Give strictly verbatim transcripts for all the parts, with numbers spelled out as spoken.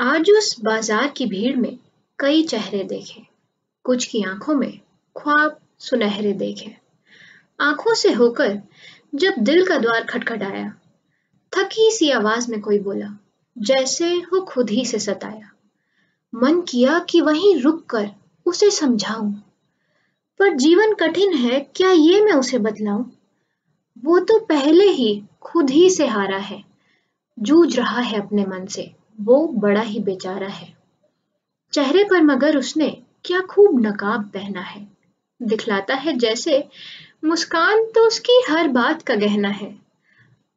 आज उस बाजार की भीड़ में कई चेहरे देखे, कुछ की आंखों में ख्वाब सुनहरे देखे। आंखों से होकर जब दिल का द्वार खटखटाया, थकी सी आवाज में कोई बोला, जैसे हो खुद ही से सताया। मन किया कि वहीं रुक कर उसे समझाऊं, पर जीवन कठिन है, क्या ये मैं उसे बतलाऊं। वो तो पहले ही खुद ही से हारा है, जूझ रहा है अपने मन से, वो बड़ा ही बेचारा है। चेहरे पर मगर उसने क्या खूब नकाब पहना है, दिखलाता है जैसे मुस्कान तो उसकी हर बात का गहना है।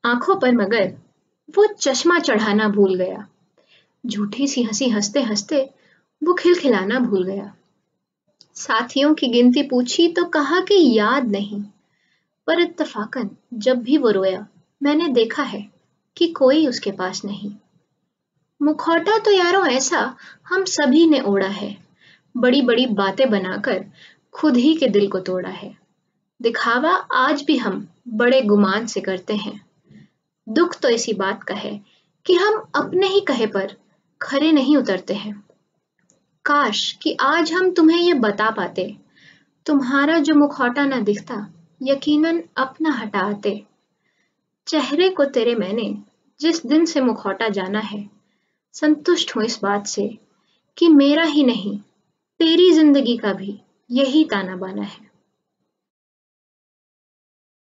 आंखों पर मगर वो चश्मा चढ़ाना भूल गया, झूठी सी हंसी हंसते हंसते वो खिलखिलाना भूल गया। साथियों की गिनती पूछी तो कहा कि याद नहीं, पर इत्तफाकन जब भी वो रोया मैंने देखा है कि कोई उसके पास नहीं। मुखौटा तो यारों ऐसा हम सभी ने ओढ़ा है, बड़ी बड़ी बातें बनाकर खुद ही के दिल को तोड़ा है। दिखावा आज भी हम बड़े गुमान से करते हैं, दुख तो इसी बात का है कि हम अपने ही कहे पर खरे नहीं उतरते हैं। काश कि आज हम तुम्हें ये बता पाते, तुम्हारा जो मुखौटा ना दिखता यकीनन अपना हटाते। चेहरे को तेरे मैंने जिस दिन से मुखौटा जाना है, संतुष्ट हूं इस बात से कि मेरा ही नहीं तेरी जिंदगी का भी यही ताना बाना है।